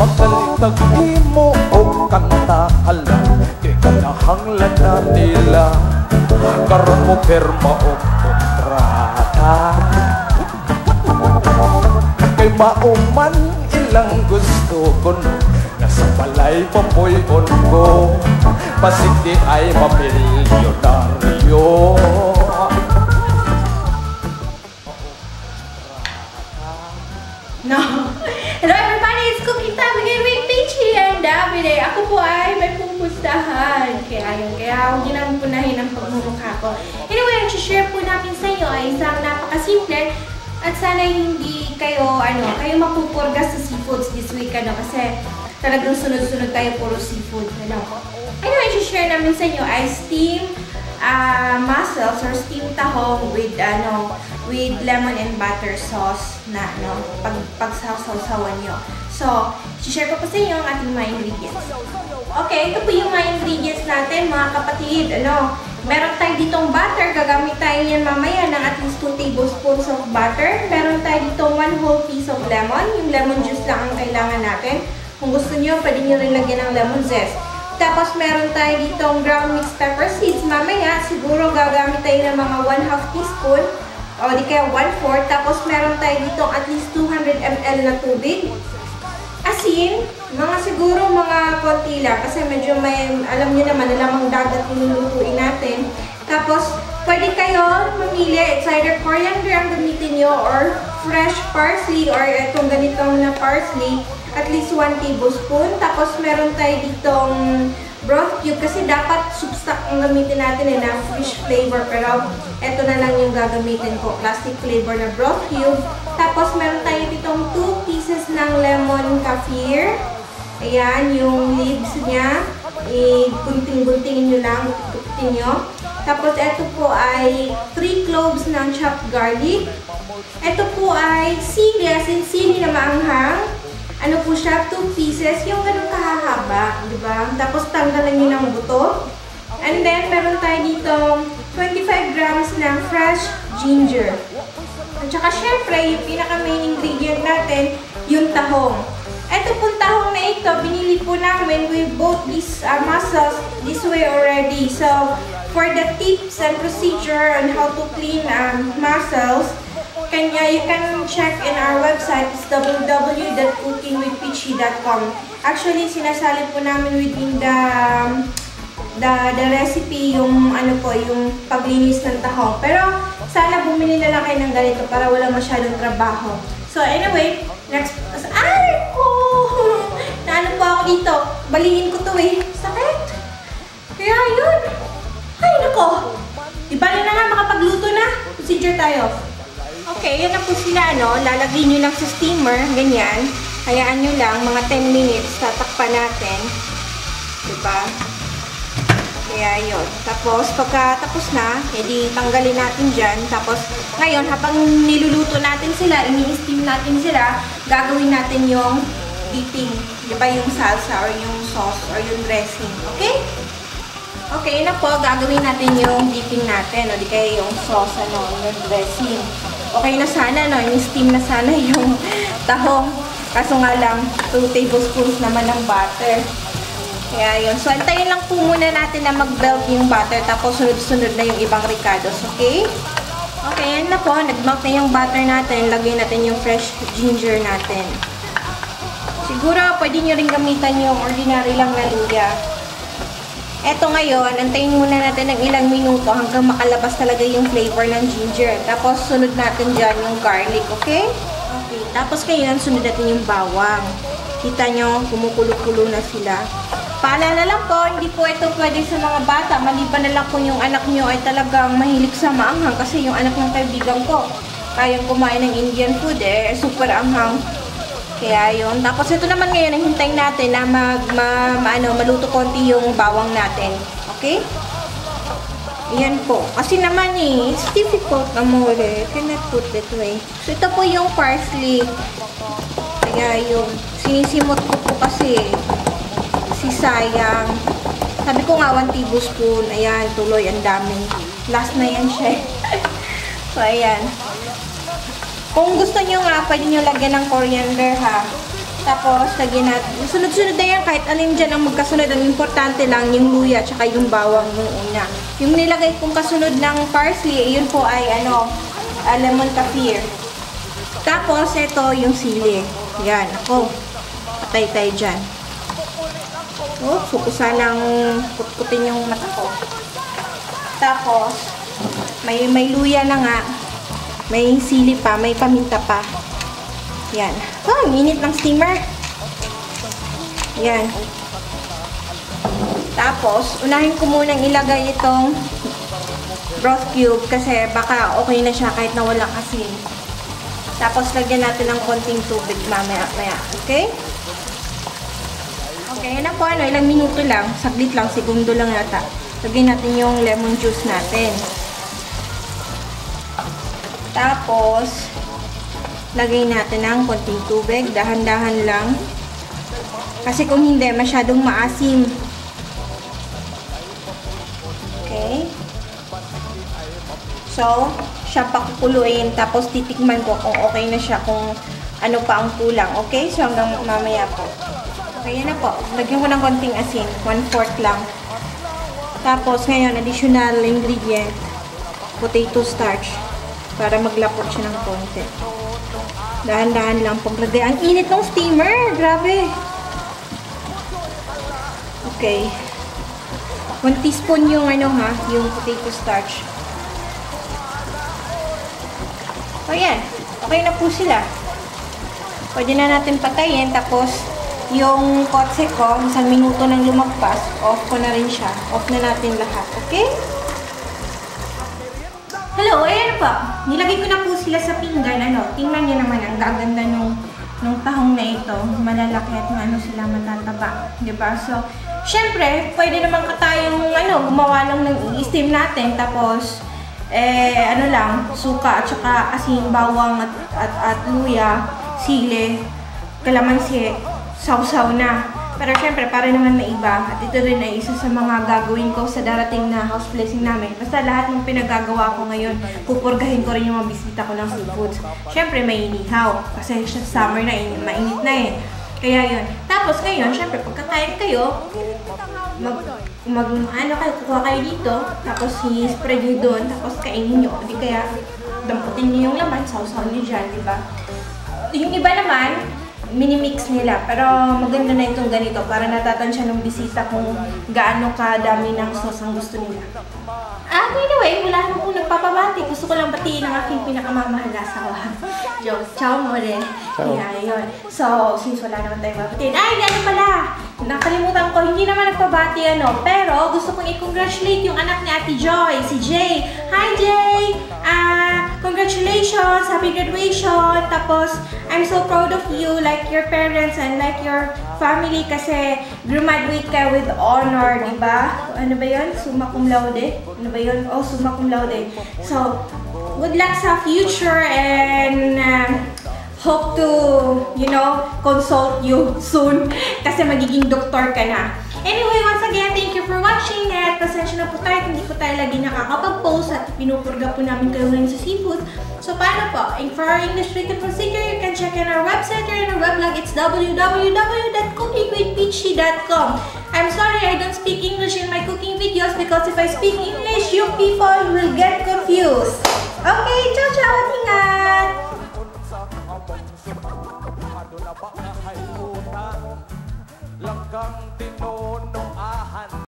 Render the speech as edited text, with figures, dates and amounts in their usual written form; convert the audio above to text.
Paglitag-imo o kantahala, kay kanahanglan na nila, karoon mo perma o kontrata. Kay mauman ilang gusto ko no, nasa balay papoyon ko, pasigdi ay mabilyonaryo. Hello everybody, it's cooking time again with Peachy and Davide. Ako po ay may pupustahan. Kaya yun, kaya huwag niyo lang punahin ang pagmumukha ko. Anyway, i-share po namin sa inyo ay isang napakasimple at sana hindi kayo, kayo mapupurga sa seafoods this week, kasi talagang sunod-sunod tayo puro seafood. Anyway, i-share namin sa inyo ay steamed mussels or steamed tahong with with lemon and butter sauce na pagsasaw-sawan nyo. So, share ko po sa inyo ang ating mga ingredients. Okay, ito po yung mga ingredients natin, mga kapatid. Meron tayo ditong butter. Gagamit tayo yan mamaya ng ating 2 tablespoons of butter. Meron tayo ditong 1 whole piece of lemon. Yung lemon juice lang ang kailangan natin. Kung gusto nyo, pwede nyo rin lagyan ng lemon zest. Tapos meron tayo ditong ground mixed pepper seeds. Mamaya, siguro gagamit tayo ng mga 1/2 teaspoon. O di kaya 1/4. Tapos meron tayo dito at least 200 ml na tubig. Asin, siguro mga konti lang. Kasi medyo may, alam nyo naman, alamang dagat nilulutuin natin. Tapos, pwede kayo mamili. It's either coriander ang gamitin nyo or fresh parsley or itong ganitong na parsley. At least 1 tablespoon. Tapos meron tayo ditong broth cube kasi dapat soup stock ang gamitin natin na fish flavor, pero eto na lang yung gagamitin ko, plastic flavor na broth cube. Tapos meron tayo ditong 2 pieces ng lemon kaffir. Ayan, yung leaves niya igunting-guntingin nyo lang, ikuntin nyo. Tapos eto po ay 3 cloves ng chopped garlic. Eto po ay sili, as in sili na maanghang. Ano po siya, 2 pieces, yung ganun kahahaba, di ba? Tapos tanggalan nyo ng buto. And then, meron tayo dito 25 grams ng fresh ginger. At saka, syempre, yung pinaka-main ingredient natin, yung tahong. Ito pong tahong na ito, binili po namin with both these mussels this way already. So, for the tips and procedure on how to clean mussels, you can check in our website, it's www.cookingwithpeachy.com. Actually, sinasali po namin within the recipe yung, yung paglinis ng tahong. Pero, sana bumili na lang kayo ng ganito para wala masyadong trabaho. So, anyway, next... Ay, ko! Naano po ako dito? Balingin ko to eh. Sakit! Kaya yun! Ay, nako! Di bali na nga, makapagluto na. Procedure tayo. Okay, yan na po sila, lalagay nyo lang sa steamer, ganyan. Hayaan nyo lang, mga 10 minutes, tatakpan natin. Diba? Kaya yun. Tapos, pagkatapos na, edi tanggalin natin dyan. Tapos, ngayon, habang niluluto natin sila, ini-steam natin sila, gagawin natin yung dipping. Diba, yung salsa or yung sauce or yung dressing, okay? Okay na po, gagawin natin yung dipping natin, di kaya yung sauce, yung dressing. Okay na sana, in-steam na sana yung tahong. Kaso nga lang, 2 tablespoons naman ng butter. Kaya yun. So, antayin lang po muna natin na mag-melt yung butter. Tapos, sunod-sunod na yung ibang ricados. Okay? Okay, yan na po. Nag-melt na yung butter natin. Lagyan natin yung fresh ginger natin. Siguro, pwede nyo rin gamitan yung ordinary lang na luya. Eto ngayon, antayin muna natin ng ilang minuto hanggang makalabas talaga yung flavor ng ginger. Tapos, sunod natin dyan yung garlic, okay? Okay. Tapos ngayon, sunod natin yung bawang. Kita nyo, kumukulo-kulo na sila. Paalala lang po, hindi po ito pwede sa mga bata. Maliban na lang po yung anak nyo ay talagang mahilig sa maanghang. Kasi yung anak ng kaibigan ko, kayang kumain ng Indian food eh. Super anghang. Kaya yun. Tapos ito naman ngayon, hintayin natin na maluto konti yung bawang natin. Okay? Ayan po. Kasi naman eh, it's difficult amore. I cannot put that way. So ito po yung parsley. Kaya yung sinisimot ko po kasi si sayang. Sabi ko nga 1 tablespoon. Ayan, tuloy. Ang dami. Last na yan siya. So ayan. Kung gusto nyo nga, pwede nyo lagyan ng coriander ha. Tapos, lagyan natin. Sunod-sunod na yan, kahit alin dyan ang magkasunod. Ang importante lang yung luya, tsaka yung bawang yung una. Yung nilagay kong kasunod ng parsley, yun po ay ano, lemon kaffir. Tapos, ito yung sili. Yan, ako. Patay tayo dyan. Oh, sukusan ng kutkutin yung mata ko. Tapos, may luya na nga. May sili pa, may paminta pa. Yan. Oh, init ng steamer. Yan. Tapos, unahin ko munang ilagay itong broth cube kasi baka okay na siya kahit na wala kasi. Tapos, lagyan natin ng konting tubig mamaya. Okay? Okay, yan na po. Ano, ilang minuto lang. Saglit lang. Segundo lang yata. Lagyan natin yung lemon juice natin. Tapos, lagay natin ng konting tubig. Dahan-dahan lang. Kasi kung hindi, masyadong maasim. Okay. So, siya pakukuluin. Tapos, titikman ko kung okay na siya. Kung ano pa ang kulang. Okay? So, hanggang mamaya po. Okay, yan na po. Lagyan ko ng konting asin. 1/4 lang. Tapos, ngayon, additional ingredient. Potato starch. Para maglapot siya ng konti. Dahan-dahan lang pong lagay. Ang init ng steamer! Grabe! Okay. 1 teaspoon yung ano ha, yung potato starch. O yan. Okay na po sila. Pwede na natin patayin. Tapos, yung kotse ko, isang minuto nang lumagpas, off ko na rin siya. Off na natin lahat. Okay? Hello, ayan po. Nilagay ko na po sila sa pinggan. Ano, tingnan nyo naman ang gaganda nung tahong na ito. Malalaki at ano sila matataba. Diba? So, syempre, pwede naman ka tayong ano, gumawa lang ng i-steam natin. Tapos, ano lang, suka at saka asin, bawang at luya, sili, kalamansi, sausaw na. Pero syempre, para naman maiba. At ito rin ay isa sa mga gagawin ko sa darating na house blessing namin. Basta lahat ng pinagagawa ko ngayon, pupurgahin ko rin yung mga bisita ko ng seafoods. Syempre, may inihaw. Kasi summer na, mainit na eh. Kaya yun. Tapos ngayon, syempre, pagka-tired kayo, ano kayo, kukuha kayo dito. Tapos i-spread nyo doon. Tapos kainin nyo. Hindi kaya, damputin nyo yung laman, sausaw nyo dyan, diba? Yung iba naman, minimix nila. Pero maganda na itong ganito para natatansya ng bisita kung gaano kadami ng sauce ang gusto nila. At anyway, wala naman po nagpapabati. Gusto ko lang batiin ang aking pinakamamahal na asawa. Jokes. Ciao, more. Ciao. Yeah, so, since wala naman tayo babatiin. Ay, gano'n pala! Nakalimutan ko, hindi naman nagpabati ano. Pero gusto kong i-congratulate yung anak ni Ate Joy, si Jay. Hi, Jay! Congratulations! Happy graduation! Tapos, I'm so proud of you, like your parents and like your family kasi graduate ka with honor, di ba? Ano ba yun? Summa cum laude? Ano ba yun? Oh, summa cum laude. So, good luck sa future and hope to, you know, consult you soon kasi magiging doktor ka na. Anyway, once again, thank you for watching at pasensya na po tayo kung hindi po tayo lagi nakakapag-post at pinupurga po namin kayo ngayon sa seafood. So, paano po? For our English written procedure, you can check out our website or in our weblog. It's www.cookingwithpeachy.com. I'm sorry I don't speak English in my cooking videos because if I speak English, you people will get confused. Okay, ciao ciao! Ingat! Langgang tinonong